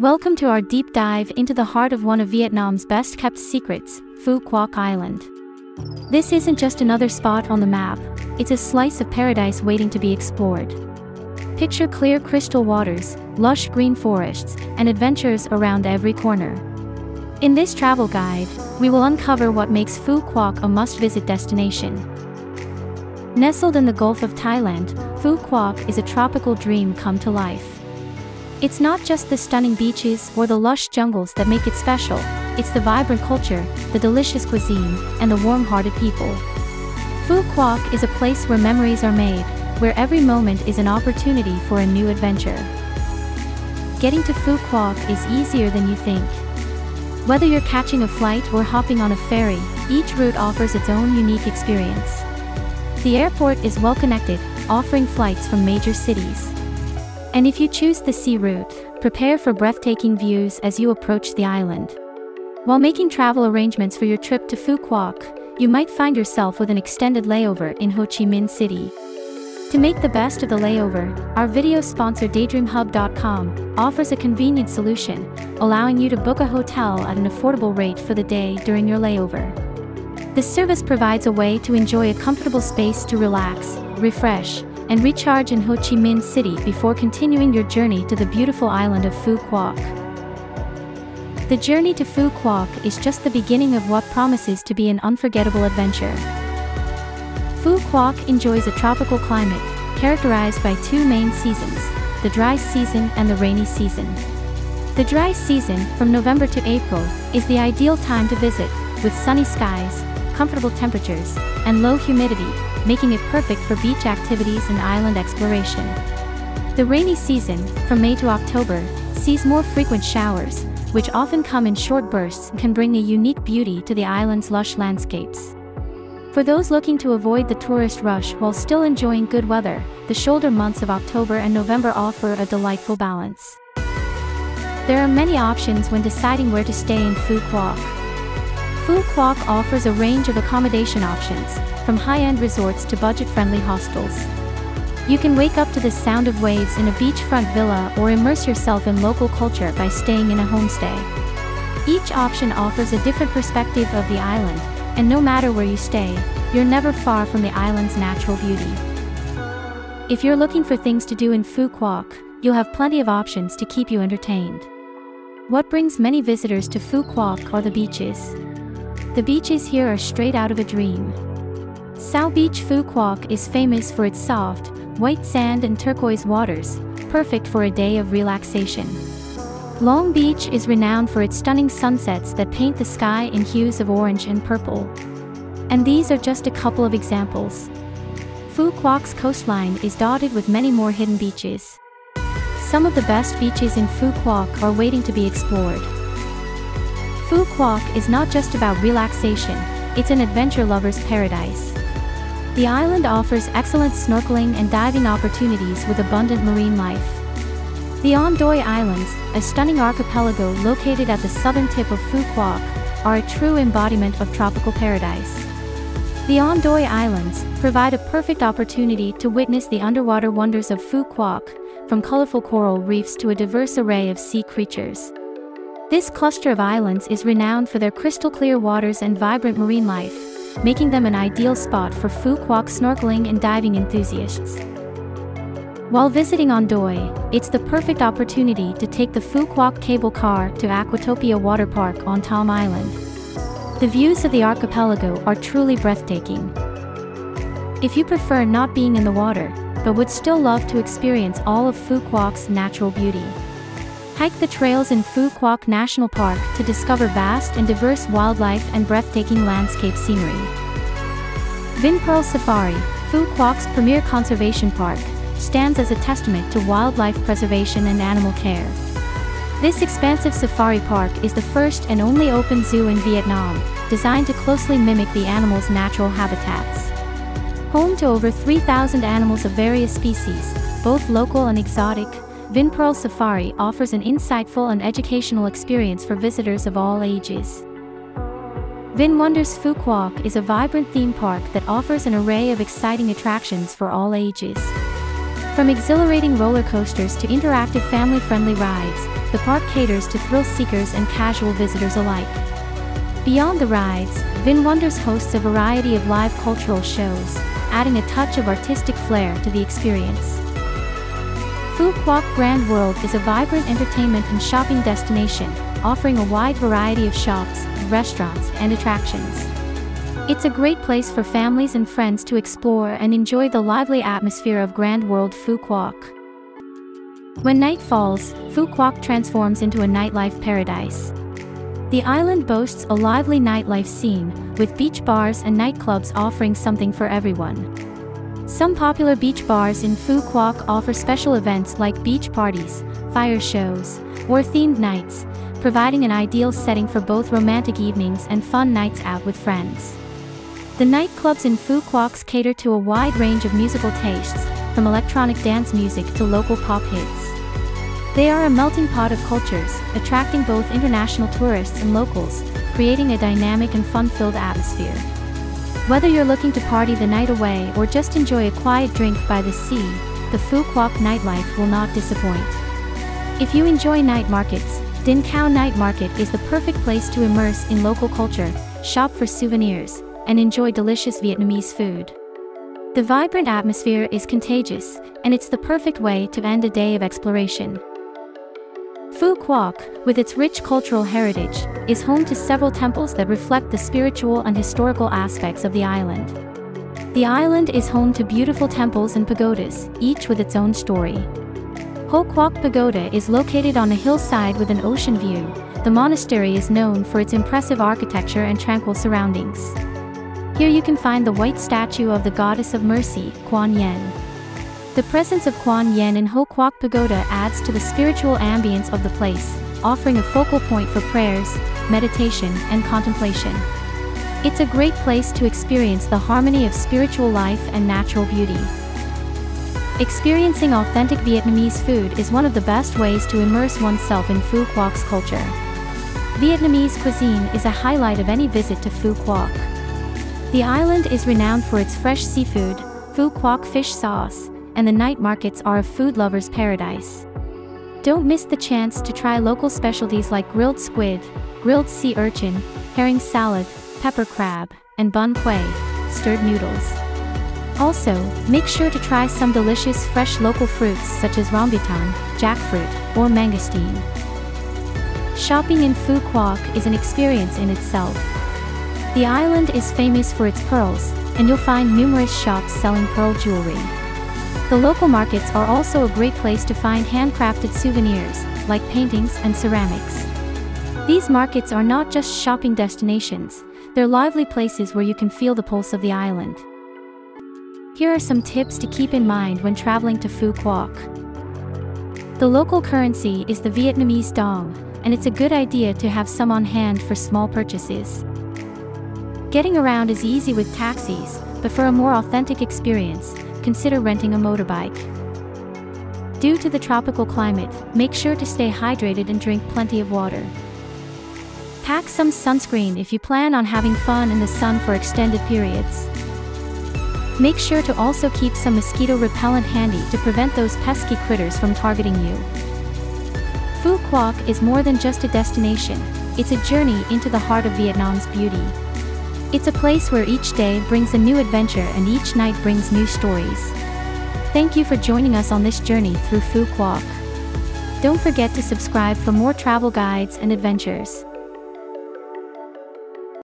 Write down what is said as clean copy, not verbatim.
Welcome to our deep dive into the heart of one of Vietnam's best-kept secrets, Phu Quoc Island. This isn't just another spot on the map, it's a slice of paradise waiting to be explored. Picture clear crystal waters, lush green forests, and adventures around every corner. In this travel guide, we will uncover what makes Phu Quoc a must-visit destination. Nestled in the Gulf of Thailand, Phu Quoc is a tropical dream come to life. It's not just the stunning beaches or the lush jungles that make it special, it's the vibrant culture, the delicious cuisine, and the warm-hearted people. Phu Quoc is a place where memories are made, where every moment is an opportunity for a new adventure. Getting to Phu Quoc is easier than you think. Whether you're catching a flight or hopping on a ferry, each route offers its own unique experience. The airport is well-connected, offering flights from major cities. And if you choose the sea route, prepare for breathtaking views as you approach the island. While making travel arrangements for your trip to Phu Quoc, you might find yourself with an extended layover in Ho Chi Minh City. To make the best of the layover, our video sponsor DaydreamHub.com offers a convenient solution, allowing you to book a hotel at an affordable rate for the day during your layover. This service provides a way to enjoy a comfortable space to relax, refresh, and recharge in Ho Chi Minh City before continuing your journey to the beautiful island of Phu Quoc. The journey to Phu Quoc is just the beginning of what promises to be an unforgettable adventure. Phu Quoc enjoys a tropical climate, characterized by two main seasons, the dry season and the rainy season. The dry season, from November to April, is the ideal time to visit, with sunny skies, comfortable temperatures, and low humidity, making it perfect for beach activities and island exploration. The rainy season, from May to October, sees more frequent showers, which often come in short bursts and can bring a unique beauty to the island's lush landscapes. For those looking to avoid the tourist rush while still enjoying good weather, the shoulder months of October and November offer a delightful balance. There are many options when deciding where to stay in Phu Quoc. Phu Quoc offers a range of accommodation options, from high-end resorts to budget-friendly hostels. You can wake up to the sound of waves in a beachfront villa or immerse yourself in local culture by staying in a homestay. Each option offers a different perspective of the island, and no matter where you stay, you're never far from the island's natural beauty. If you're looking for things to do in Phu Quoc, you'll have plenty of options to keep you entertained. What brings many visitors to Phu Quoc are the beaches. The beaches here are straight out of a dream. Sao Beach Phu Quoc is famous for its soft, white sand and turquoise waters, perfect for a day of relaxation. Long Beach is renowned for its stunning sunsets that paint the sky in hues of orange and purple. And these are just a couple of examples. Phu Quoc's coastline is dotted with many more hidden beaches. Some of the best beaches in Phu Quoc are waiting to be explored. Phu Quoc is not just about relaxation, it's an adventure lover's paradise. The island offers excellent snorkeling and diving opportunities with abundant marine life. The An Thoi Islands, a stunning archipelago located at the southern tip of Phu Quoc, are a true embodiment of tropical paradise. The An Thoi Islands provide a perfect opportunity to witness the underwater wonders of Phu Quoc, from colorful coral reefs to a diverse array of sea creatures. This cluster of islands is renowned for their crystal-clear waters and vibrant marine life, making them an ideal spot for Phu Quoc snorkeling and diving enthusiasts. While visiting An Thoi, it's the perfect opportunity to take the Phu Quoc cable car to Aquatopia Water Park on Tom Island. The views of the archipelago are truly breathtaking. If you prefer not being in the water, but would still love to experience all of Phu Quoc's natural beauty, hike the trails in Phu Quoc National Park to discover vast and diverse wildlife and breathtaking landscape scenery. Vinpearl Safari, Phu Quoc's premier conservation park, stands as a testament to wildlife preservation and animal care. This expansive safari park is the first and only open zoo in Vietnam, designed to closely mimic the animals' natural habitats. Home to over 3,000 animals of various species, both local and exotic, Vinpearl Safari offers an insightful and educational experience for visitors of all ages. Vinwonders Phu Quoc is a vibrant theme park that offers an array of exciting attractions for all ages. From exhilarating roller coasters to interactive family-friendly rides, the park caters to thrill seekers and casual visitors alike. Beyond the rides, Vinwonders hosts a variety of live cultural shows, adding a touch of artistic flair to the experience. Phu Quoc Grand World is a vibrant entertainment and shopping destination, offering a wide variety of shops, restaurants, and attractions. It's a great place for families and friends to explore and enjoy the lively atmosphere of Grand World Phu Quoc. When night falls, Phu Quoc transforms into a nightlife paradise. The island boasts a lively nightlife scene, with beach bars and nightclubs offering something for everyone. Some popular beach bars in Phu Quoc offer special events like beach parties, fire shows, or themed nights, providing an ideal setting for both romantic evenings and fun nights out with friends. The nightclubs in Phu Quoc cater to a wide range of musical tastes, from electronic dance music to local pop hits. They are a melting pot of cultures, attracting both international tourists and locals, creating a dynamic and fun-filled atmosphere. Whether you're looking to party the night away or just enjoy a quiet drink by the sea, the Phu Quoc nightlife will not disappoint. If you enjoy night markets, Dinh Cau Night Market is the perfect place to immerse in local culture, shop for souvenirs, and enjoy delicious Vietnamese food. The vibrant atmosphere is contagious, and it's the perfect way to end a day of exploration. Phu Quoc, with its rich cultural heritage, is home to several temples that reflect the spiritual and historical aspects of the island. The island is home to beautiful temples and pagodas, each with its own story. Ho Quoc Pagoda is located on a hillside with an ocean view. The monastery is known for its impressive architecture and tranquil surroundings. Here you can find the white statue of the Goddess of Mercy, Quan Yin. The presence of Quan Yin in Ho Quoc Pagoda adds to the spiritual ambience of the place, offering a focal point for prayers, meditation, and contemplation. It's a great place to experience the harmony of spiritual life and natural beauty. Experiencing authentic Vietnamese food is one of the best ways to immerse oneself in Phu Quoc's culture. Vietnamese cuisine is a highlight of any visit to Phu Quoc. The island is renowned for its fresh seafood, Phu Quoc fish sauce, and the night markets are a food lover's paradise. Don't miss the chance to try local specialties like grilled squid, grilled sea urchin, herring salad, pepper crab, and bun quay, stirred noodles. Also, make sure to try some delicious fresh local fruits such as rambutan, jackfruit, or mangosteen. Shopping in Phu Quoc is an experience in itself. The island is famous for its pearls, and you'll find numerous shops selling pearl jewelry. The local markets are also a great place to find handcrafted souvenirs, like paintings and ceramics. These markets are not just shopping destinations, they're lively places where you can feel the pulse of the island. Here are some tips to keep in mind when traveling to Phu Quoc. The local currency is the Vietnamese dong, and it's a good idea to have some on hand for small purchases. Getting around is easy with taxis, but for a more authentic experience, consider renting a motorbike. Due to the tropical climate, make sure to stay hydrated and drink plenty of water. Pack some sunscreen if you plan on having fun in the sun for extended periods. Make sure to also keep some mosquito repellent handy to prevent those pesky critters from targeting you. Phu Quoc is more than just a destination, it's a journey into the heart of Vietnam's beauty. It's a place where each day brings a new adventure and each night brings new stories. Thank you for joining us on this journey through Phu Quoc. Don't forget to subscribe for more travel guides and adventures.